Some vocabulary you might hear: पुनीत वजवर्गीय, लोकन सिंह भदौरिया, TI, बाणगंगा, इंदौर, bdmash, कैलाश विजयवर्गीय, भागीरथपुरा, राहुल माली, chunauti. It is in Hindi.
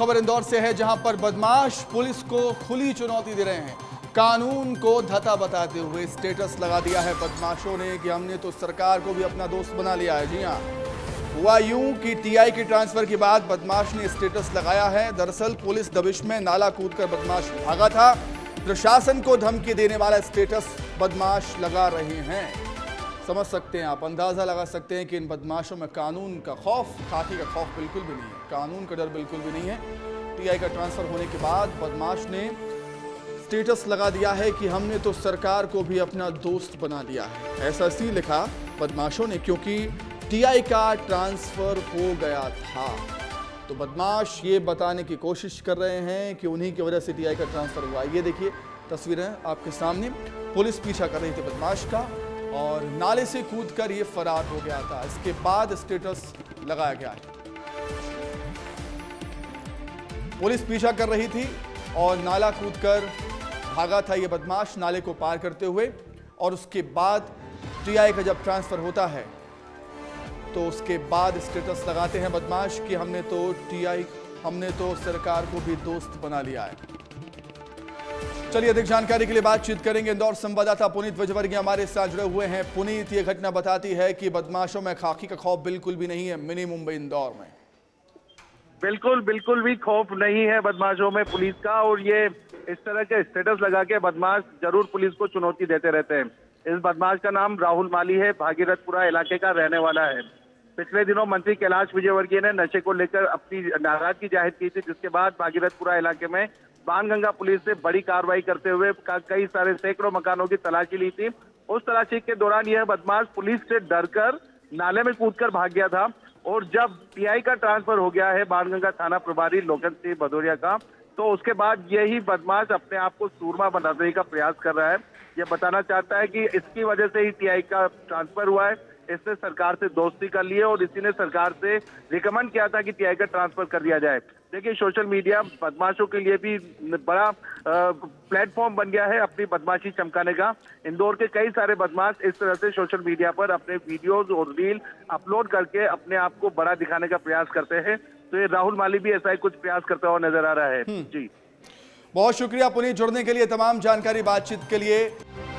खबर इंदौर से है, जहां पर बदमाश पुलिस को खुली चुनौती दे रहे हैं। कानून को धता बताते हुए स्टेटस लगा दिया है बदमाशों ने कि हमने तो सरकार को भी अपना दोस्त बना लिया है। जी हां, हुआ यूं कि टीआई के ट्रांसफर के बाद बदमाश ने स्टेटस लगाया है। दरअसल पुलिस दबिश में नाला कूदकर बदमाश भागा था। प्रशासन को धमकी देने वाला स्टेटस बदमाश लगा रहे हैं। समझ सकते हैं आप, अंदाजा लगा सकते हैं कि इन बदमाशों में कानून का खौफ, खाकी का खौफ बिल्कुल भी नहीं है, कानून का डर बिल्कुल भी नहीं है। टीआई का ट्रांसफर होने के बाद बदमाश ने स्टेटस लगा दिया है कि हमने तो सरकार को भी अपना दोस्त बना लिया है। ऐसा इसलिए लिखा बदमाशों ने क्योंकि टीआई का ट्रांसफर हो गया था। तो बदमाश ये बताने की कोशिश कर रहे हैं कि उन्हीं की वजह से टीआई का ट्रांसफर हुआ। ये देखिए तस्वीरें आपके सामने, पुलिस पीछा कर रही थी बदमाश का और नाले से कूदकर ये फरार हो गया था। इसके बाद स्टेटस लगाया गया है। पुलिस पीछा कर रही थी और नाला कूदकर भागा था ये बदमाश नाले को पार करते हुए। और उसके बाद टीआई का जब ट्रांसफर होता है तो उसके बाद स्टेटस लगाते हैं बदमाश कि हमने तो सरकार को भी दोस्त बना लिया है। चलिए अधिक जानकारी के लिए बातचीत करेंगे, इंदौर संवाददाता पुनीत वजवर्गीय हमारे साथ जुड़े हुए हैं। पुनीत, ये घटना बताती है कि बदमाशों में खाकी का खौफ बिल्कुल भी नहीं है। मिनी मुंबई इंदौर में बिल्कुल भी खौफ नहीं है बदमाशों में पुलिस का, और ये इस तरह के स्टेटस लगा के बदमाश जरूर पुलिस को चुनौती देते रहते हैं। इस बदमाश का नाम राहुल माली है, भागीरथपुरा इलाके का रहने वाला है। पिछले दिनों मंत्री कैलाश विजयवर्गीय ने नशे को लेकर अपनी नाराजगी जाहिर की थी, जिसके बाद भागीरथपुरा इलाके में बाणगंगा पुलिस ने बड़ी कार्रवाई करते हुए कई सारे सैकड़ों मकानों की तलाशी ली थी। उस तलाशी के दौरान यह बदमाश पुलिस से डरकर नाले में कूदकर भाग गया था। और जब टीआई का ट्रांसफर हो गया है बाणगंगा थाना प्रभारी लोकन सिंह भदौरिया का, तो उसके बाद यही बदमाश अपने आप को सूरमा बनाने का प्रयास कर रहा है। यह बताना चाहता है कि इसकी वजह से ही टीआई का ट्रांसफर हुआ है, इसने सरकार से दोस्ती कर ली है और इसी ने सरकार से रिकमेंड किया था कि टीआई का ट्रांसफर कर दिया जाए। देखिए, सोशल मीडिया बदमाशों के लिए भी बड़ा प्लेटफॉर्म बन गया है अपनी बदमाशी चमकाने का। इंदौर के कई सारे बदमाश इस तरह से सोशल मीडिया पर अपने वीडियोज और रील अपलोड करके अपने आप को बड़ा दिखाने का प्रयास करते हैं। तो ये राहुल माली भी ऐसा ही कुछ प्रयास करता हुआ नजर आ रहा है। जी, बहुत शुक्रिया पुनीत, जुड़ने के लिए, तमाम जानकारी बातचीत के लिए।